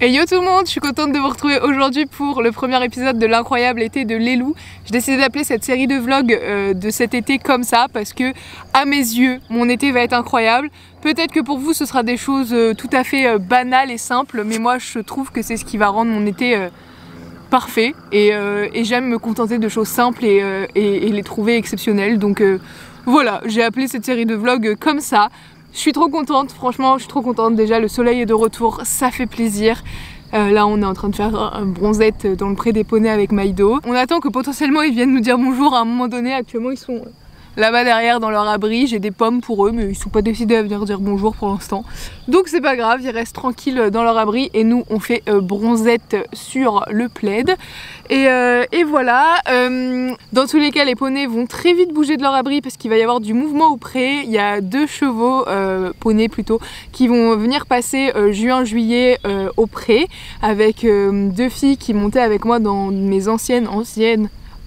Et yo tout le monde, je suis contente de vous retrouver aujourd'hui pour le premier épisode de l'incroyable été de Lélou. J'ai décidé d'appeler cette série de vlogs de cet été comme ça parce que, à mes yeux, mon été va être incroyable. Peut-être que pour vous ce sera des choses tout à fait banales et simples, mais moi je trouve que c'est ce qui va rendre mon été parfait et j'aime me contenter de choses simples et les trouver exceptionnelles. Donc voilà, j'ai appelé cette série de vlogs comme ça. Je suis trop contente, franchement je suis trop contente, déjà le soleil est de retour, ça fait plaisir. Là on est en train de faire un bronzette dans le pré des poneys avec Maïdo. On attend que potentiellement ils viennent nous dire bonjour à un moment donné, actuellement ils sont là-bas derrière dans leur abri, j'ai des pommes pour eux mais ils ne sont pas décidés à venir dire bonjour pour l'instant. Donc c'est pas grave, ils restent tranquilles dans leur abri et nous on fait bronzette sur le plaid. Et voilà, dans tous les cas les poneys vont très vite bouger de leur abri parce qu'il va y avoir du mouvement au pré. Il y a deux chevaux, poneys plutôt, qui vont venir passer juin-juillet au pré avec deux filles qui montaient avec moi dans mes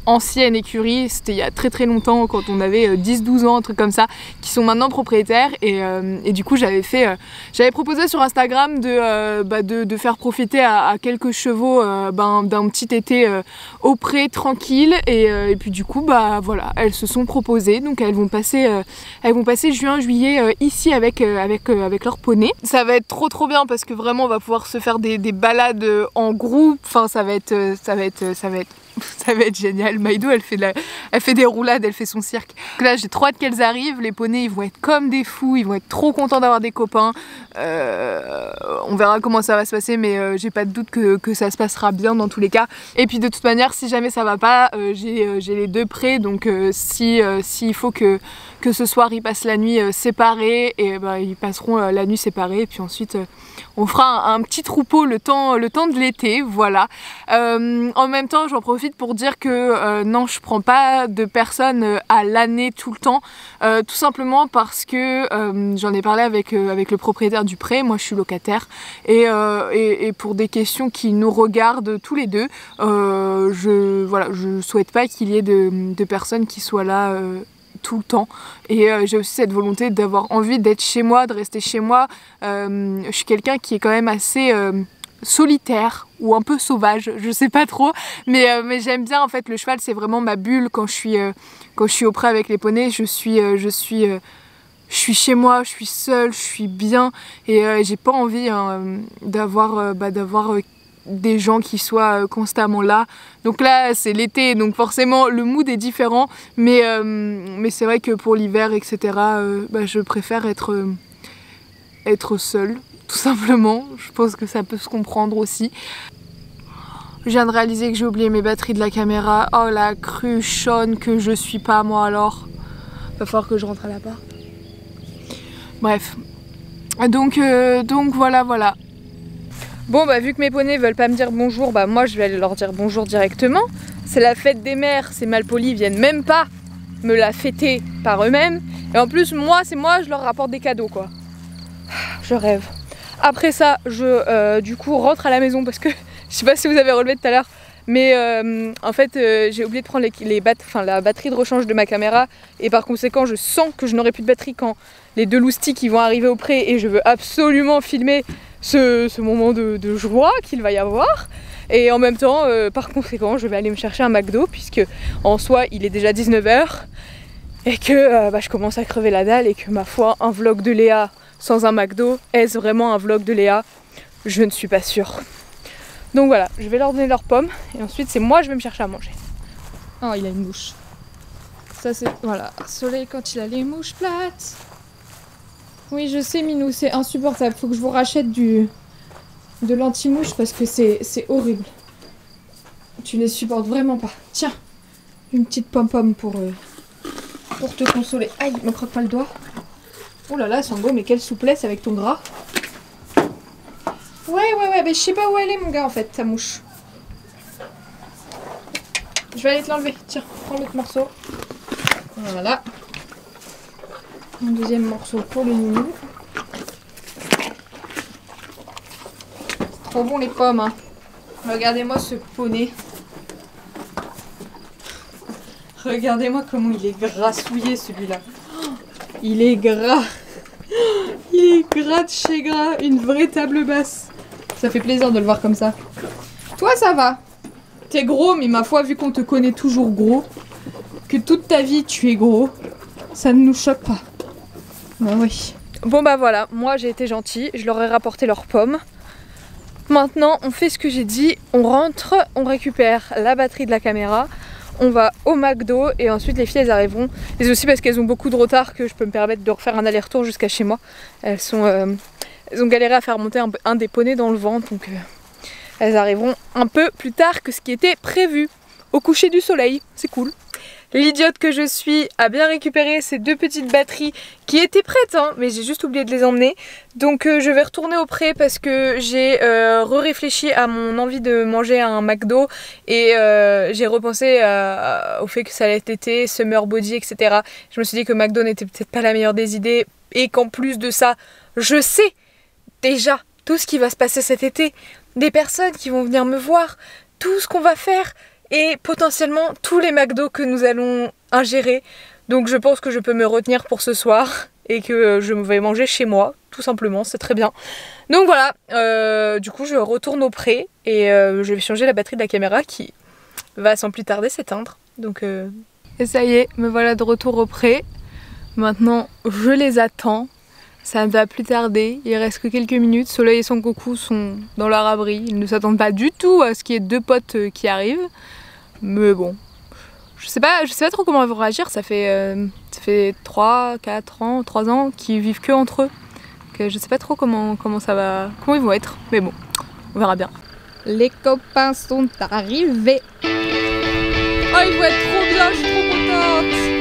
ancienne écurie, c'était il y a très longtemps quand on avait 10-12 ans, un truc comme ça, qui sont maintenant propriétaires et du coup j'avais proposé sur Instagram de faire profiter à quelques chevaux d'un petit été au pré tranquille et puis du coup voilà, elles se sont proposées, donc elles vont passer juin-juillet ici avec leur poney. Ça va être trop bien parce que vraiment on va pouvoir se faire des balades en groupe, enfin ça va être génial. Maïdou elle fait des roulades, elle fait son cirque. Donc là j'ai trop hâte qu'elles arrivent, les poneys ils vont être comme des fous, ils vont être trop contents d'avoir des copains. On verra comment ça va se passer mais j'ai pas de doute que ça se passera bien dans tous les cas. Et puis de toute manière si jamais ça va pas, j'ai les deux prés donc s'il faut que ce soir ils passent la nuit séparés, et ils passeront la nuit séparés et puis ensuite on fera un petit troupeau le temps de l'été, voilà. En même temps j'en profite pour dire que non, je prends pas de personnes à l'année tout le temps, tout simplement parce que j'en ai parlé avec le propriétaire du pré, moi je suis locataire et pour des questions qui nous regardent tous les deux, je souhaite pas qu'il y ait de personnes qui soient là tout le temps et j'ai aussi cette volonté d'avoir envie d'être chez moi, de rester chez moi. Je suis quelqu'un qui est quand même assez solitaire ou un peu sauvage, je sais pas trop, mais j'aime bien en fait le cheval, c'est vraiment ma bulle. Quand je suis au pré avec les poneys, je suis chez moi, je suis seule, je suis bien et j'ai pas envie d'avoir des gens qui soient constamment là. Donc là c'est l'été donc forcément le mood est différent, mais c'est vrai que pour l'hiver etc je préfère être seule. Tout simplement, je pense que ça peut se comprendre aussi. Je viens de réaliser que j'ai oublié mes batteries de la caméra. Oh la cruchonne que je suis pas moi alors. Va falloir que je rentre à l'appart. Bref. Donc voilà. Bon vu que mes poneys veulent pas me dire bonjour, moi je vais aller leur dire bonjour directement. C'est la fête des mères, ces malpolis viennent même pas me la fêter par eux-mêmes. Et en plus moi je leur rapporte des cadeaux quoi. Je rêve. Après ça, je rentre à la maison parce que je sais pas si vous avez relevé tout à l'heure, mais en fait j'ai oublié de prendre la batterie de rechange de ma caméra et par conséquent je sens que je n'aurai plus de batterie quand les deux loustis qui vont arriver au pré et je veux absolument filmer ce moment de joie qu'il va y avoir. Et en même temps, par conséquent, je vais aller me chercher un McDo puisque en soi il est déjà 19 h et que je commence à crever la dalle et que ma foi, un vlog de Léa sans un McDo, est-ce vraiment un vlog de Léa? Je ne suis pas sûre. Donc voilà, je vais leur donner leurs pommes et ensuite c'est moi je vais me chercher à manger. Oh, il a une mouche. Ça c'est... Voilà, Soleil quand il a les mouches plates. Oui, je sais Minou, c'est insupportable. Faut que je vous rachète de l'anti-mouche parce que c'est horrible. Tu les supportes vraiment pas. Tiens, une petite pomme-pomme pour te consoler. Aïe, me croque pas le doigt. Oh là là, Sango, mais quelle souplesse avec ton gras. Ouais, mais je sais pas où elle est, mon gars, en fait, ta mouche. Je vais aller te l'enlever. Tiens, prends l'autre morceau. Voilà. Un deuxième morceau pour le Minou. C'est trop bon, les pommes, hein. Regardez-moi ce poney. Regardez-moi comment il est grassouillé, celui-là. Il est gras. Il est gras de chez gras, une vraie table basse. Ça fait plaisir de le voir comme ça. Toi, ça va. T'es gros, mais ma foi, vu qu'on te connaît toujours gros, que toute ta vie tu es gros, ça ne nous choque pas. Bah oui. Bon bah voilà, moi j'ai été gentille, je leur ai rapporté leurs pommes. Maintenant, on fait ce que j'ai dit, on rentre, on récupère la batterie de la caméra, on va au McDo et ensuite les filles elles arriveront. Et aussi parce qu'elles ont beaucoup de retard que je peux me permettre de refaire un aller-retour jusqu'à chez moi. Elles ont galéré à faire monter un des poneys dans le vent, donc elles arriveront un peu plus tard que ce qui était prévu. Au coucher du soleil, c'est cool. L'idiote que je suis a bien récupéré ces deux petites batteries qui étaient prêtes, hein, mais j'ai juste oublié de les emmener. Donc je vais retourner au pré parce que j'ai réfléchi à mon envie de manger à un McDo et j'ai repensé au fait que ça allait être été, summer body, etc. Je me suis dit que McDo n'était peut-être pas la meilleure des idées et qu'en plus de ça, je sais déjà tout ce qui va se passer cet été. Des personnes qui vont venir me voir, tout ce qu'on va faire. Et potentiellement tous les McDo que nous allons ingérer. Donc je pense que je peux me retenir pour ce soir et que je vais manger chez moi, tout simplement, c'est très bien. Donc voilà, du coup je retourne au pré et je vais changer la batterie de la caméra qui va sans plus tarder s'éteindre. Donc Et ça y est, me voilà de retour au pré. Maintenant je les attends, ça ne va plus tarder, il reste que quelques minutes. Soleil et Sangoku sont dans leur abri, ils ne s'attendent pas du tout à ce qu'il y ait deux potes qui arrivent. Mais bon, je sais pas trop comment ils vont réagir, ça fait 3 ans qu'ils vivent que entre eux. Donc, je sais pas trop comment ils vont être, mais bon, on verra bien. Les copains sont arrivés. Oh, ils vont être trop bien, je suis trop contente.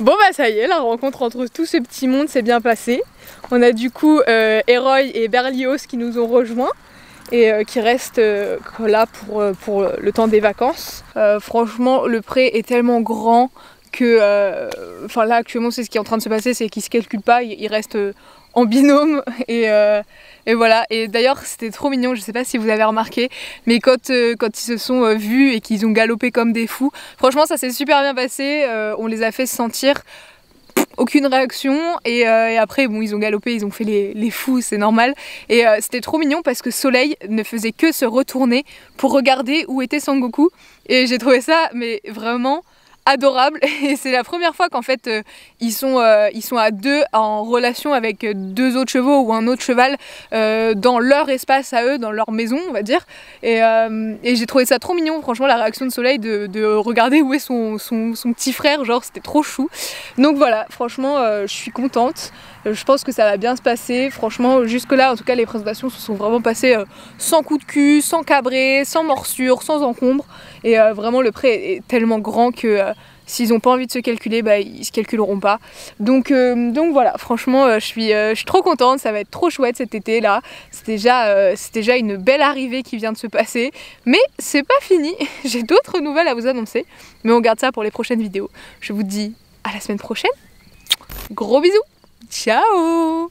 Bon bah ça y est, la rencontre entre tout ce petit monde s'est bien passée. On a du coup Héroy et Berlioz qui nous ont rejoints et qui restent là pour le temps des vacances. Franchement, le pré est tellement grand que... Enfin là actuellement, c'est ce qui est en train de se passer, c'est qu'ils se calculent pas, ils restent en binôme et voilà. Et d'ailleurs c'était trop mignon, je sais pas si vous avez remarqué, mais quand ils se sont vus et qu'ils ont galopé comme des fous, franchement ça s'est super bien passé, on les a fait sentir aucune réaction et après bon, ils ont galopé, ils ont fait les fous, c'est normal, et c'était trop mignon parce que Soleil ne faisait que se retourner pour regarder où était Sangoku et j'ai trouvé ça mais vraiment adorable, et c'est la première fois qu'en fait ils sont à deux en relation avec deux autres chevaux ou un autre cheval dans leur espace à eux, dans leur maison on va dire, et j'ai trouvé ça trop mignon franchement, la réaction de Soleil de regarder où est son petit frère, genre c'était trop chou. Donc voilà, franchement je suis contente, je pense que ça va bien se passer, franchement jusque là en tout cas les présentations se sont vraiment passées sans coup de cul, sans cabré, sans morsure, sans encombre, et vraiment le prêt est tellement grand que s'ils n'ont pas envie de se calculer, bah, ils se calculeront pas. Donc voilà, franchement je suis trop contente, ça va être trop chouette cet été là. C'est déjà une belle arrivée qui vient de se passer, mais c'est pas fini, j'ai d'autres nouvelles à vous annoncer, mais on garde ça pour les prochaines vidéos. Je vous dis à la semaine prochaine, gros bisous, ciao.